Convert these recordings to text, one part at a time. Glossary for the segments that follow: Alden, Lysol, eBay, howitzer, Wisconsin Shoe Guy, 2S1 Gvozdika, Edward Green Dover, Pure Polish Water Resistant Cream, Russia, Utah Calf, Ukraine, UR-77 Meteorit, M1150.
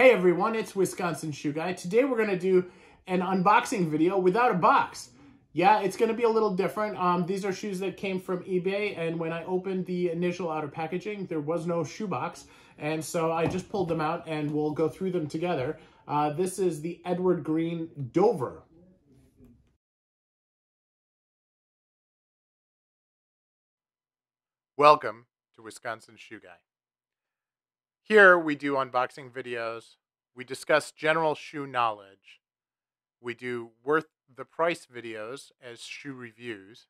Hey everyone, it's Wisconsin Shoe Guy. Today we're going to do an unboxing video without a box. Yeah, it's going to be a little different. These are shoes that came from eBay, and when I opened the initial outer packaging, there was no shoe box, and so I just pulled them out and we'll go through them together. This is the Edward Green Dover. Welcome to Wisconsin Shoe Guy. Here we do unboxing videos, we discuss general shoe knowledge, we do worth the price videos as shoe reviews,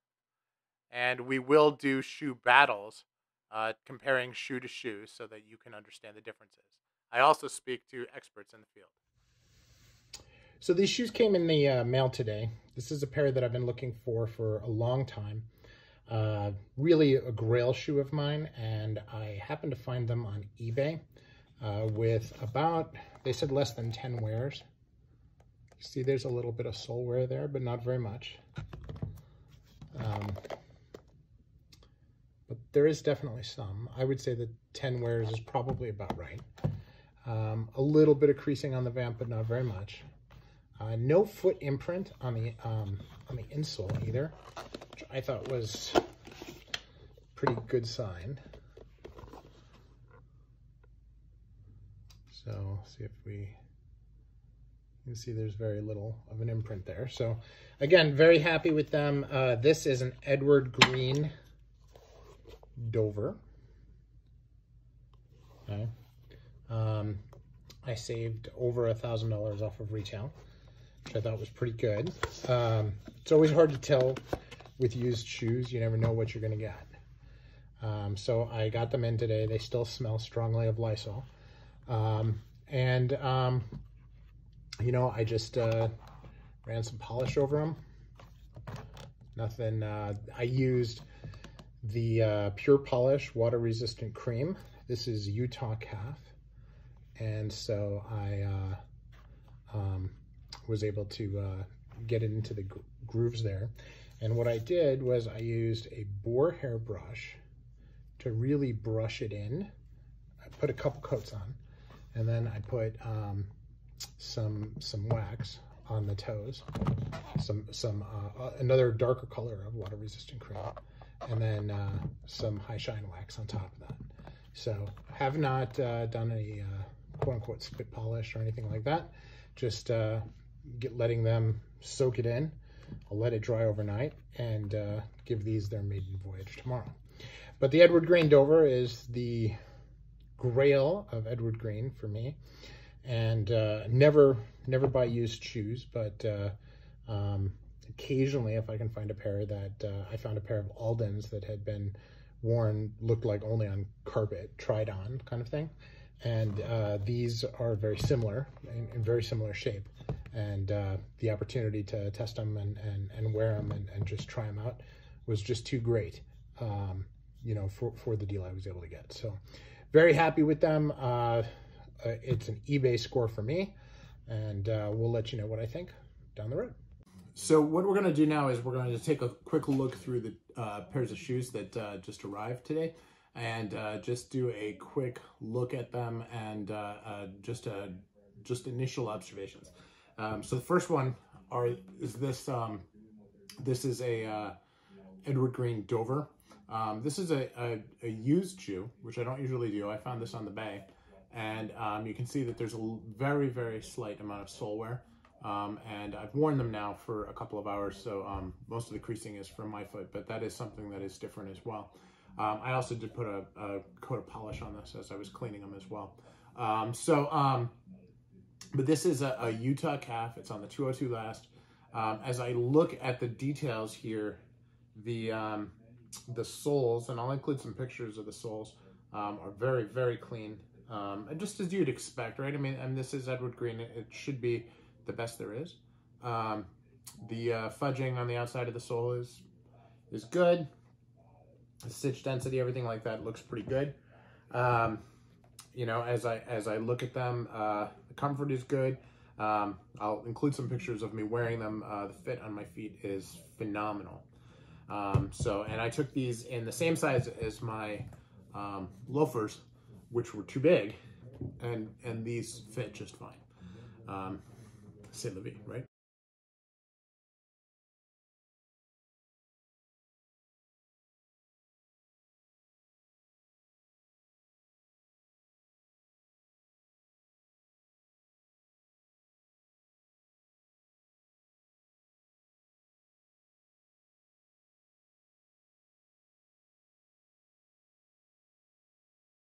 and we will do shoe battles, comparing shoe to shoe so that you can understand the differences. I also speak to experts in the field. So these shoes came in the mail today. This is a pair that I've been looking for a long time. Really a grail shoe of mine, and I happened to find them on eBay with about, they said less than 10 wears. You see there's a little bit of sole wear there, but not very much. But there is definitely some. I would say that 10 wears is probably about right. A little bit of creasing on the vamp, but not very much. No foot imprint on the insole either, which I thought was a pretty good sign. So see if we can see there's very little of an imprint there. So again, very happy with them. This is an Edward Green Dover. Okay. I saved over $1,000 off of retail, which I thought was pretty good. It's always hard to tell with used shoes. You never know what you're going to get. So I got them in today. They still smell strongly of Lysol. You know, I just ran some polish over them. Nothing. I used the Pure Polish Water Resistant Cream. This is Utah Calf. And so I was able to get it into the grooves there. And what I did was I used a boar hair brush to really brush it in. I put a couple coats on, and then I put some wax on the toes, another darker color of water resistant cream, and then some high shine wax on top of that. So I have not done any quote-unquote spit polish or anything like that, just letting them soak it in. I'll let it dry overnight and give these their maiden voyage tomorrow. But the Edward Green Dover is the grail of Edward Green for me, and never buy used shoes, but occasionally if I can find a pair that I found a pair of Aldens that had been worn, looked like only on carpet, tried on kind of thing. And these are very similar, in very similar shape. And the opportunity to test them and wear them and just try them out was just too great, you know, for the deal I was able to get. So very happy with them. It's an eBay score for me, and we'll let you know what I think down the road. So what we're going to do now is we're going to take a quick look through the pairs of shoes that just arrived today, and just do a quick look at them and just initial observations. So the first one is this. This is a Edward Green Dover. This is a used shoe, which I don't usually do. I found this on the bay, and you can see that there's a very, very slight amount of sole wear. And I've worn them now for a couple of hours, so most of the creasing is from my foot, but that is something that is different as well. I also did put a coat of polish on this as I was cleaning them as well. But this is a Utah Calf. It's on the 202 last. As I look at the details here, the soles, and I'll include some pictures of the soles, are very, very clean. And just as you'd expect, right? I mean, and this is Edward Green. It should be the best there is. The fudging on the outside of the sole is good. The stitch density, everything like that looks pretty good. You know, as I look at them, the comfort is good. I'll include some pictures of me wearing them. The fit on my feet is phenomenal. And I took these in the same size as my loafers, which were too big, and these fit just fine. C'est la vie, right?